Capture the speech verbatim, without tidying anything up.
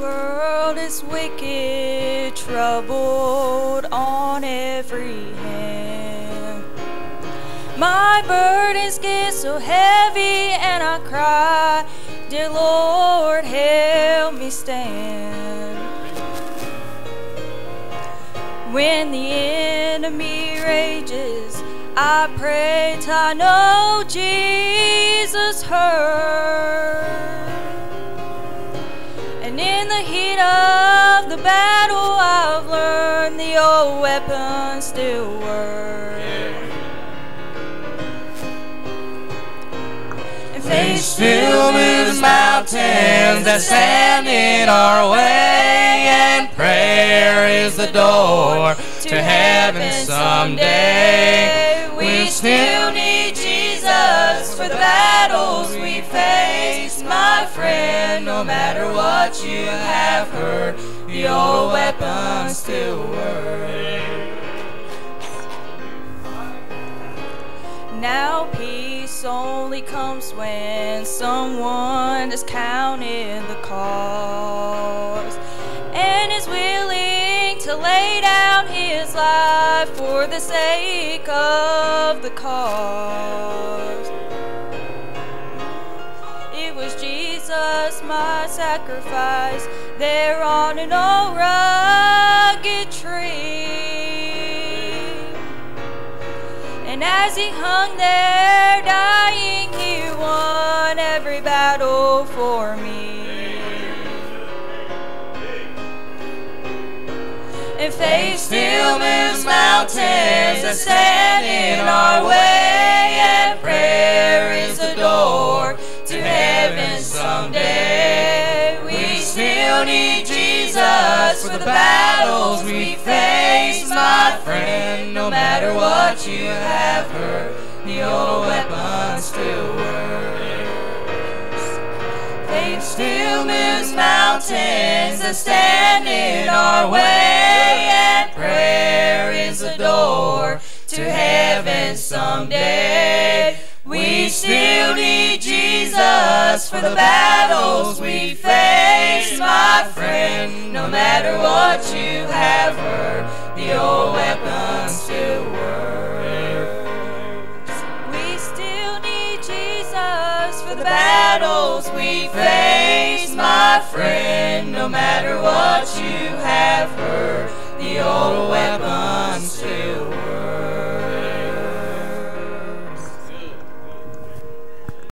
world is wicked, troubled on every hand. My burdens get so heavy and I cry, dear Lord, help me stand. When the enemy rages, I pray till I know Jesus heard. And in the heat of the battle, I've learned the old weapons still work. Yeah. And faith still moves mountains that stand in our way, and prayer is the door to, to heaven someday. We still need Jesus for the battles we face, my friend. No matter what you have heard, the old weapons still work. Now peace only comes when someone is counting the cost and is willing to lay down his life for the sake of the cause. It was Jesus, my sacrifice, there on an old rugged tree. And as he hung there dying, he won every battle for me. And faith still moves mountains that stand in our way, and prayer is the door to heaven someday. We still need Jesus for the battles we face, my friend. No matter what you have heard, the old weapon still works. Faith still moves mountains that stand in our way, and prayer is the door to heaven someday. We still need Jesus for the battles we face, my friend. No matter what you have heard, the old weapon still works. We still need Jesus for the battles we face, my friend. No matter what you have heard, the old weapons still work.